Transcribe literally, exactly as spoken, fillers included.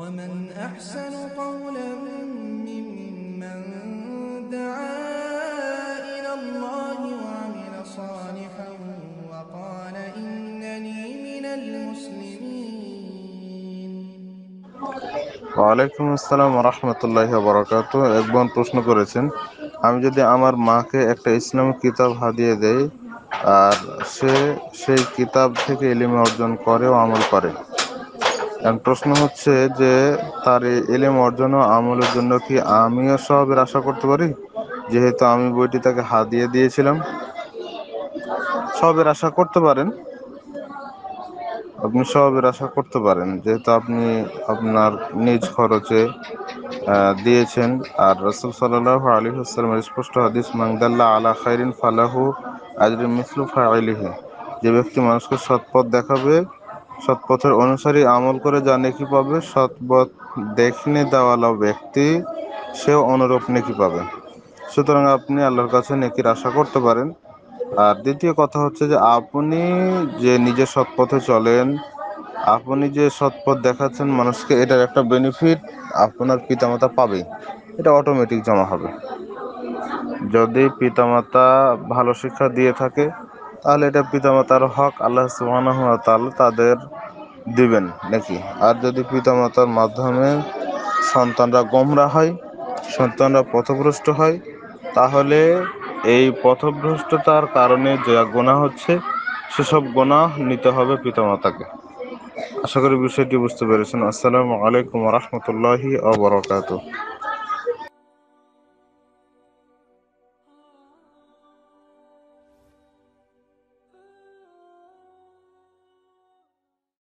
ومن أحسن قولا ممن دعا إلى الله وعمل صالحا وقال إنني من المسلمين। ওয়ালাইকুম আসসালাম ওয়া রাহমাতুল্লাহি ওয়া বারাকাতুহু। একজন প্রশ্ন করেছেন, আমি যদি আমার মাকে একটা ইসলামিক কিতাব হাদিয়ে দেই আর সে সেই কিতাব থেকে ইলম অর্জন করে ও আমল করে, এখন প্রশ্ন হচ্ছে যে তার এই ইলম অর্জন ও আমলের জন্য কি আমিও সওয়াবের আশা করতে পারি, যেহেতু আমি বইটি তাকে হাদিয়ে দিয়েছিলাম? সওয়াবের আশা করতে পারেন, আপনি সওয়াবের আশা করতে পারেন, যেহেতু আপনি আপনার নিজ খরচে দিয়েছেন। আর রাসূল সাল্লাল্লাহু আলাইহি ওয়াসাল্লামের স্পষ্ট হাদিস, মান দাল্লা আলা খাইরিন ফালাহু আজরুন মিসলু ফাইলিহি, যে ব্যক্তি মানুষকে সৎপথ দেখাবে, সৎপথের অনুসারী আমল করে যা নেকি পাবে, সৎপথ দেখনে দেওয়ালা ব্যক্তি সেও অনুরূপ নেকি পাবে। সুতরাং আপনি আল্লাহর কাছে নেকির আশা করতে পারেন। আর দ্বিতীয় কথা হচ্ছে যে আপনি যে নিজে সৎপথে চলেন, আপনি যে সৎপথ দেখাচ্ছেন মানুষকে, এটার একটা বেনিফিট আপনার পিতামাতা পাবে, এটা অটোমেটিক জমা হবে। যদি পিতামাতা ভালো শিক্ষা দিয়ে থাকে তাহলে এটা পিতামাতার হক, আল্লাহ সুবহানাহু ওয়া তাআলা তাদের দিবেন নাকি। আর যদি পিতামাতার মাধ্যমে সন্তানরা গোমরা হয়, সন্তানরা পথভ্রষ্ট হয়, তাহলে এই পথভ্রষ্টতার কারণে যে গুনাহ হচ্ছে সেসব গুনাহ নিতে হবে পিতামাতাকে। আশা করি বিষয়টি বুঝতে পেরেছেন। আসসালামু আলাইকুম ওয়া রাহমাতুল্লাহি ওয়া বারাকাতুহু।